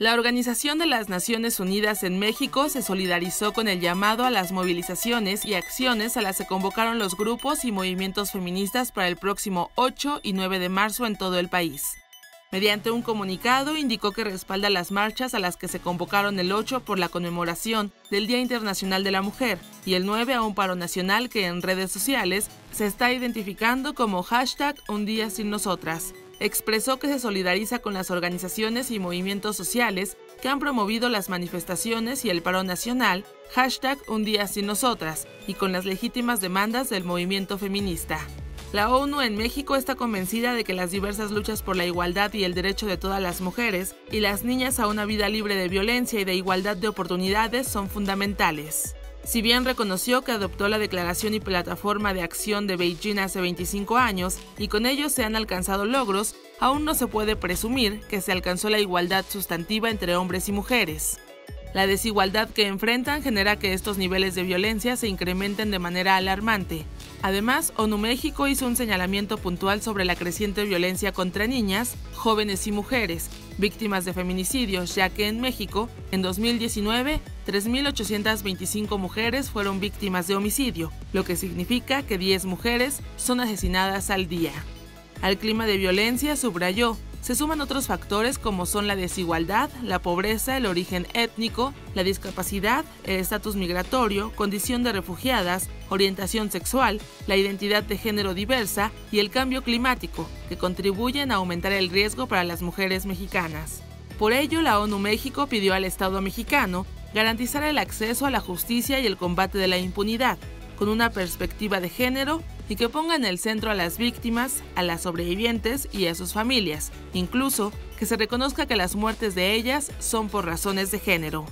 La Organización de las Naciones Unidas en México se solidarizó con el llamado a las movilizaciones y acciones a las que convocaron los grupos y movimientos feministas para el próximo 8 y 9 de marzo en todo el país. Mediante un comunicado indicó que respalda las marchas a las que se convocaron el 8 por la conmemoración del Día Internacional de la Mujer y el 9 a un paro nacional que en redes sociales se está identificando como #UnDiaSinNosotras. Expresó que se solidariza con las organizaciones y movimientos sociales que han promovido las manifestaciones y el paro nacional, #UnDiaSinNosotras, y con las legítimas demandas del movimiento feminista. La ONU en México está convencida de que las diversas luchas por la igualdad y el derecho de todas las mujeres y las niñas a una vida libre de violencia y de igualdad de oportunidades son fundamentales. Si bien reconoció que adoptó la Declaración y Plataforma de Acción de Beijing hace 25 años y con ello se han alcanzado logros, aún no se puede presumir que se alcanzó la igualdad sustantiva entre hombres y mujeres. La desigualdad que enfrentan genera que estos niveles de violencia se incrementen de manera alarmante. Además, ONU México hizo un señalamiento puntual sobre la creciente violencia contra niñas, jóvenes y mujeres, víctimas de feminicidios, ya que en México, en 2019, 3.825 mujeres fueron víctimas de homicidio, lo que significa que 10 mujeres son asesinadas al día. Al clima de violencia, subrayó, se suman otros factores como son la desigualdad, la pobreza, el origen étnico, la discapacidad, el estatus migratorio, condición de refugiadas, orientación sexual, la identidad de género diversa y el cambio climático, que contribuyen a aumentar el riesgo para las mujeres mexicanas. Por ello, la ONU México pidió al Estado mexicano garantizar el acceso a la justicia y el combate de la impunidad, con una perspectiva de género y que ponga en el centro a las víctimas, a las sobrevivientes y a sus familias, incluso que se reconozca que las muertes de ellas son por razones de género.